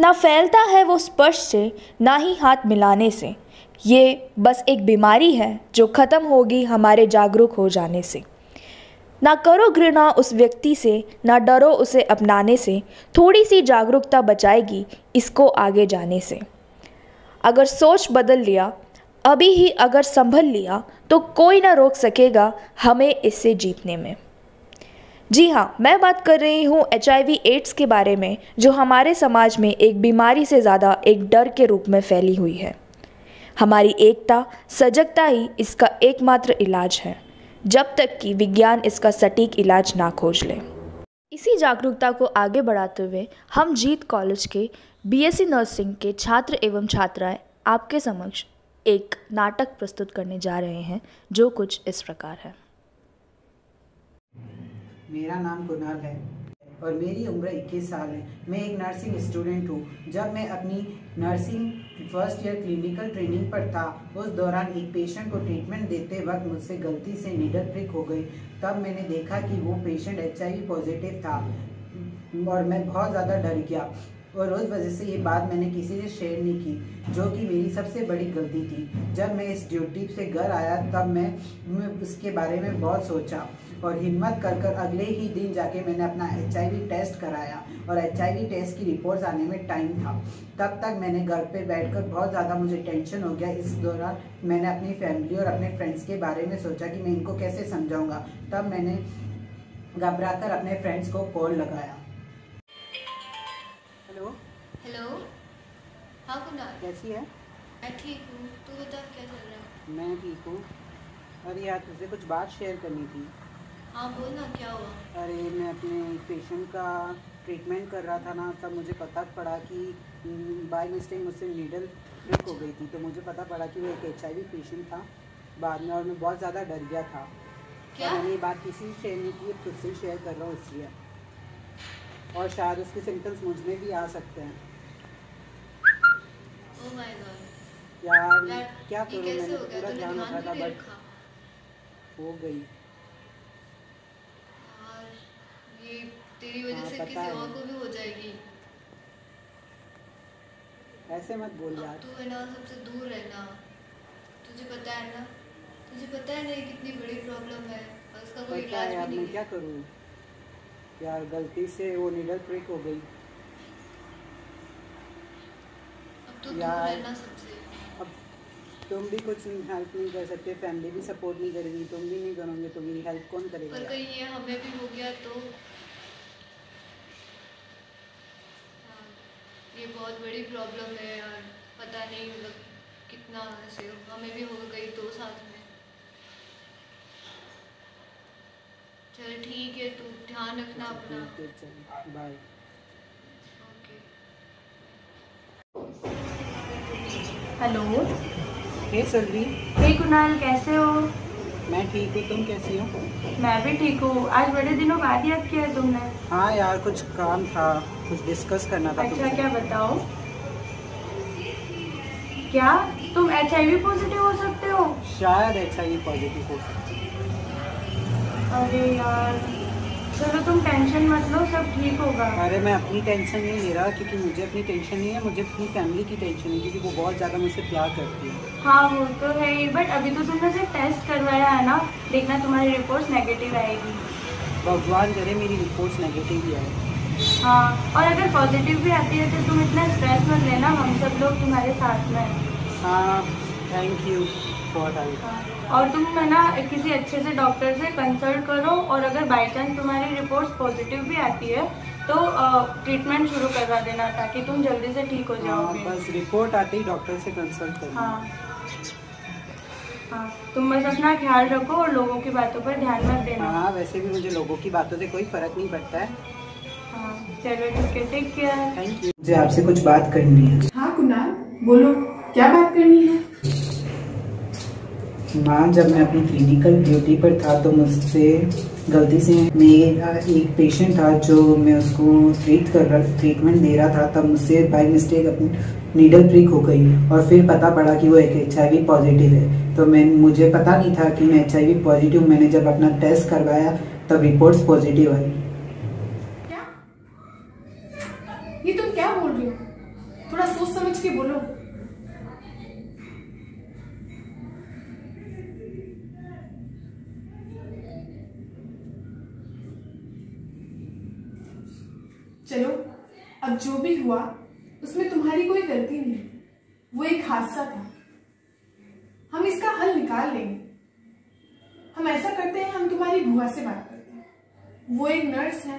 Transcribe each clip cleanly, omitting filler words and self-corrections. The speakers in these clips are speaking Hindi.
ना फैलता है वो स्पर्श से, ना ही हाथ मिलाने से। ये बस एक बीमारी है जो ख़त्म होगी हमारे जागरूक हो जाने से। ना करो घृणा उस व्यक्ति से, ना डरो उसे अपनाने से। थोड़ी सी जागरूकता बचाएगी इसको आगे जाने से। अगर सोच बदल लिया, अभी ही अगर संभल लिया, तो कोई ना रोक सकेगा हमें इससे जीतने में। जी हाँ, मैं बात कर रही हूँ HIV/AIDS के बारे में, जो हमारे समाज में एक बीमारी से ज़्यादा एक डर के रूप में फैली हुई है। हमारी एकता, सजगता ही इसका एकमात्र इलाज है, जब तक कि विज्ञान इसका सटीक इलाज ना खोज ले। इसी जागरूकता को आगे बढ़ाते हुए हम जीत कॉलेज के BSc नर्सिंग के छात्र एवं छात्राएं आपके समक्ष एक नाटक प्रस्तुत करने जा रहे हैं, जो कुछ इस प्रकार है। मेरा नाम कुणाल है और मेरी उम्र 21 साल है। मैं एक नर्सिंग स्टूडेंट हूँ। जब मैं अपनी nursing first year clinical training पर था, उस दौरान एक पेशेंट को ट्रीटमेंट देते वक्त मुझसे गलती से नीडल प्रिक हो गई। तब मैंने देखा कि वो पेशेंट HIV पॉजिटिव था और मैं बहुत ज़्यादा डर गया और उस वजह से ये बात मैंने किसी से शेयर नहीं की, जो कि मेरी सबसे बड़ी गलती थी। जब मैं इस ड्यूटी से घर आया तब मैं उसके बारे में बहुत सोचा और हिम्मत कर अगले ही दिन जाके मैंने अपना HIV टेस्ट कराया और HIV टेस्ट की रिपोर्ट्स आने में टाइम था। तब तक मैंने घर पे बैठकर बहुत ज़्यादा मुझे टेंशन हो गया। इस दौरान मैंने अपनी फैमिली और अपने फ्रेंड्स के बारे में सोचा कि मैं इनको कैसे समझाऊँगा। तब मैंने घबराकर अपने फ्रेंड्स को कॉल लगाया। हेलो, हाँ कुणाल, कैसी है? मैं ठीक हूँ, तू बता क्या चल रहा है? मैं ठीक हूँ। अरे यार, तुझसे कुछ बात शेयर करनी थी। हाँ बोल ना, क्या हुआ? अरे मैं अपने पेशेंट का ट्रीटमेंट कर रहा था ना, तब मुझे पता पड़ा कि बाय मिस्टेक मुझसे नीडल ब्रेक हो गई थी। तो मुझे पता पड़ा कि वो एक HIV पेशेंट था बाद में, और मैं बहुत ज़्यादा डर गया था। क्या? मैंने ये बात किसी से शेयर नहीं की, तुझसे शेयर कर रहा हूँ इसलिए, और शायद उसके सिम्टम्स मुझ में भी आ सकते हैं। Oh my God. यार क्या करूं, मैंने पूरा ध्यान रखा था बट हो गई। यार ये तेरी वजह से किसी और को भी हो जाएगी। ऐसे मत बोल यार। तू है ना, सबसे दूर रहना। तुझे पता है ना, ये कितनी बड़ी प्रॉब्लम है और उसका कोई इलाज भी नहीं है। मैं क्या करूं यार, गलती से वो नीडल प्रिक हो गई। तो यार अब तुम भी कुछ हेल्प नहीं कर सकते, फैमिली भी सपोर्ट नहीं करेगी, तुम भी नहीं करोगे तो मेरी हेल्प कौन करेगा? पर कहीं ये हमें भी हो गया तो ये बहुत बड़ी प्रॉब्लम है यार। पता नहीं मतलब कितना ऐसे हमें भी हो गई तो साथ में। चल ठीक है, तू ध्यान रखना अपना। Bye. Hello, hey Salvi. Hey Kunal, कैसे हो? मैं ठीक हूँ, तुम कैसी हो? मैं भी ठीक हूँ। आज बड़े दिनों बाद याद किया है तुमने। हाँ यार, कुछ काम था, कुछ डिस्कस करना था। अच्छा क्या? बताओ। क्या तुम HIV पॉजिटिव हो सकते हो? शायद HIV पॉजिटिव हो सकते हो। अरे यार चलो, तुम टेंशन मत लो, सब ठीक होगा। अरे मैं अपनी टेंशन नहीं ले रहा, क्योंकि मुझे अपनी टेंशन नहीं है, मुझे अपनी फैमिली की टेंशन है, क्योंकि वो बहुत ज़्यादा मुझसे प्यार करती है। हाँ वो तो है ही, बट अभी तो तुमने सिर्फ टेस्ट करवाया है ना, देखना तुम्हारी रिपोर्ट्स नेगेटिव आएगी। भगवान करे मेरी रिपोर्ट्स नेगेटिव ही आए। हाँ, और अगर पॉजिटिव भी आती है तो तुम इतना स्ट्रेस मत लेना, हम सब लोग तुम्हारे साथ में हैं। हाँ थैंक यू। और तुम है ना किसी अच्छे से डॉक्टर से कंसल्ट करो, और अगर बाई चांस तुम्हारी रिपोर्ट्स पॉजिटिव भी आती है तो ट्रीटमेंट शुरू करवा देना, ताकि तुम जल्दी से ठीक हो जाओगे। बस रिपोर्ट आते ही डॉक्टर से कंसल्ट करना। हाँ हाँ, तुम बस अपना ख्याल रखो और लोगों की बातों पर ध्यान मत देना। हाँ वैसे भी मुझे लोगों की बातों से कोई फर्क नहीं पड़ता है। हाँ चलो ठीक है, टेक केयर। Thank you. मुझे आपसे कुछ बात करनी है। हाँ कुणाल बोलो, क्या बात करनी है? माँ, जब मैं अपनी क्लिनिकल ड्यूटी पर था तो मुझसे गलती से मेरा एक पेशेंट था जो मैं उसको ट्रीटमेंट दे रहा था, तब मुझसे बाई मिस्टेक अपनी नीडल प्रिक हो गई और फिर पता पड़ा कि वो एक HIV पॉजिटिव है। तो मुझे पता नहीं था कि मैं HIV पॉजिटिव। मैंने जब अपना टेस्ट करवाया तब रिपोर्ट्स पॉजिटिव आई। क्या? ये तुम क्या बोल रही हो? थोड़ा सोच समझ के बोलो। चलो, अब जो भी हुआ उसमें तुम्हारी कोई गलती नहीं, वो एक हादसा था। हम इसका हल निकाल लेंगे। हम ऐसा करते हैं, हम तुम्हारी बुआ से बात करते हैं, वो एक नर्स है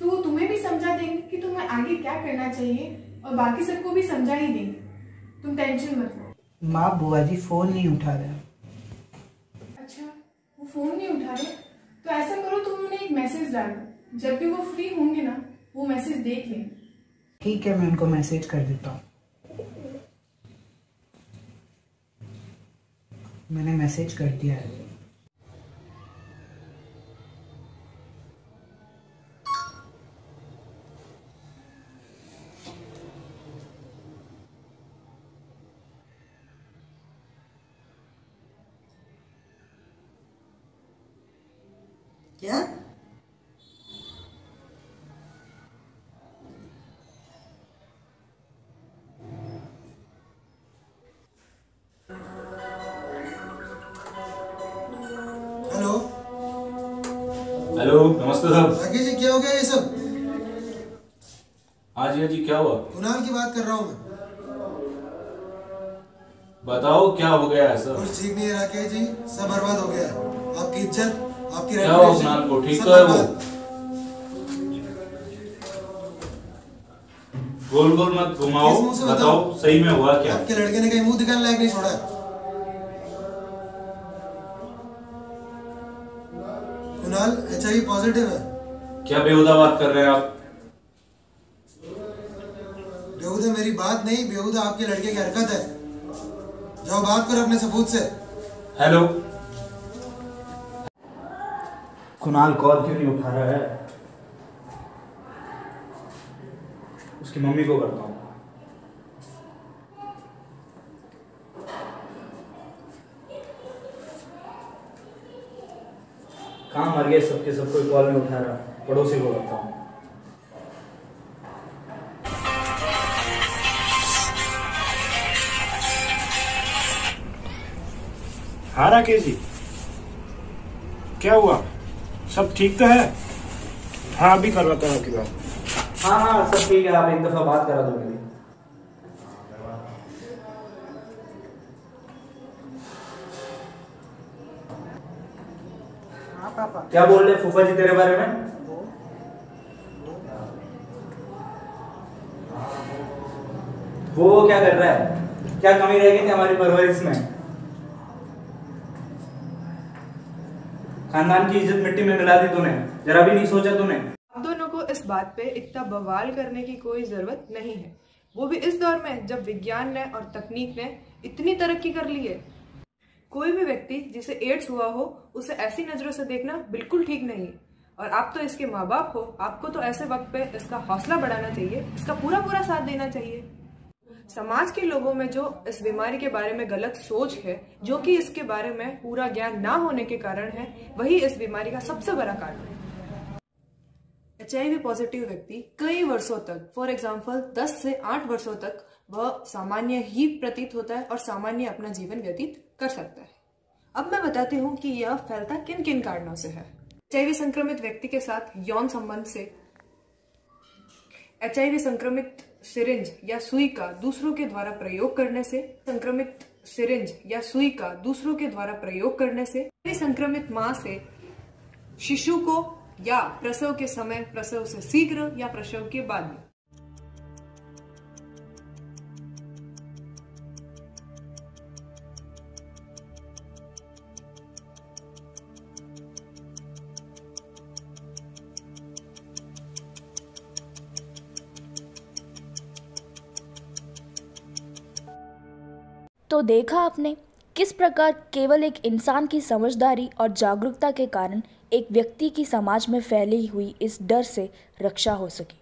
तो वो तुम्हें भी समझा देंगे कि तुम्हें आगे क्या करना चाहिए और बाकी सबको भी समझा ही देंगे, तुम टेंशन मत लो। माँ, बुआ जी फोन नहीं उठा रहे। अच्छा, वो फोन नहीं उठा रहे तो ऐसा करो, तुम उन्हें एक मैसेज डालो। जब भी वो फ्री होंगे ना, वो मैसेज देख लें। ठीक है, मैं उनको मैसेज कर देता हूँ। मैंने मैसेज कर दिया है। क्या? हेलो, नमस्ते साहब। राकेश जी, क्या हो गया ये सब? हाँ जी, हाँ जी, क्या हुआ? कुणाल की बात कर रहा हूँ मैं। बताओ क्या हो गया है सर? कुछ ठीक नहीं है राकेश जी, सब बर्बाद हो गया। आपकी इज्जत, आपकी रेपुटेशन, कुणाल को ठीक तो है वो। गोल गोल मत घुमाओ, बताओ सही में हुआ क्या? आपके लड़के ने कहीं मुंह दिखाने लायक नहीं छोड़ा। एचआईवी पॉजिटिव है। क्या बेहुदा बात कर रहे हैं आप? बेहुदा मेरी बात नहीं, बेहुदा आपके लड़के की हरकत है। जाओ बात करो अपने सबूत से। हेलो, कुणाल कॉल क्यों नहीं उठा रहा है? उसकी मम्मी को करता हूँ। कहाँ मर गए सबके सब, कोई कॉल नहीं उठा रहा। पड़ोसी को करता हूँ। हाँ राकेश जी, क्या हुआ? सब ठीक तो है? हाँ, अभी करवाता हूँ आपकी बात। हाँ हाँ, सब ठीक है, आप एक दफा बात करा दो। पापा क्या बोल रहे फूफा जी तेरे बारे में? वो क्या कर रहा है? क्या कमी रह गई थी हमारी परवरिश में? खानदान की इज्जत मिट्टी में मिला दी तूने, जरा भी नहीं सोचा तूने। आप दोनों को इस बात पे इतना बवाल करने की कोई जरूरत नहीं है, वो भी इस दौर में जब विज्ञान ने और तकनीक ने इतनी तरक्की कर ली है। कोई भी व्यक्ति जिसे एड्स हुआ हो, उसे ऐसी नजरों से देखना बिल्कुल ठीक नहीं है। और आप तो इसके माँ बाप हो, आपको तो ऐसे वक्त पे इसका हौसला बढ़ाना चाहिए, इसका पूरा पूरा साथ देना चाहिए। समाज के लोगों में जो इस बीमारी के बारे में गलत सोच है, जो कि इसके बारे में पूरा ज्ञान ना होने के कारण है, वही इस बीमारी का सबसे बड़ा कारण है। HIV पॉजिटिव व्यक्ति कई वर्षों तक, फॉर एग्जाम्पल 10 से 8 वर्षों तक, वह सामान्य ही प्रतीत होता है और सामान्य अपना जीवन व्यतीत कर सकता है। अब मैं बताती हूँ कि यह फैलता किन किन कारणों से है। HIV संक्रमित व्यक्ति के साथ यौन संबंध से, HIV संक्रमित सिरिंज या सुई का दूसरों के द्वारा प्रयोग करने से, संक्रमित सिरिंज या सुई का दूसरों के द्वारा प्रयोग करने से, संक्रमित माँ से शिशु को, या प्रसव के समय, प्रसव से शीघ्र या प्रसव के बाद में। तो देखा आपने किस प्रकार केवल एक इंसान की समझदारी और जागरूकता के कारण एक व्यक्ति की समाज में फैली हुई इस डर से रक्षा हो सकी।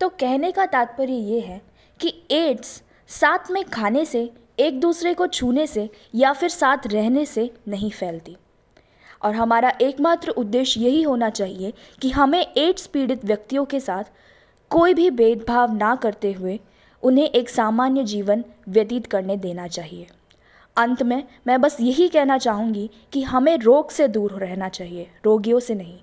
तो कहने का तात्पर्य ये है कि एड्स साथ में खाने से, एक दूसरे को छूने से या फिर साथ रहने से नहीं फैलती। और हमारा एकमात्र उद्देश्य यही होना चाहिए कि हमें एड्स पीड़ित व्यक्तियों के साथ कोई भी भेदभाव ना करते हुए उन्हें एक सामान्य जीवन व्यतीत करने देना चाहिए। अंत में मैं बस यही कहना चाहूँगी कि हमें रोग से दूर रहना चाहिए, रोगियों से नहीं।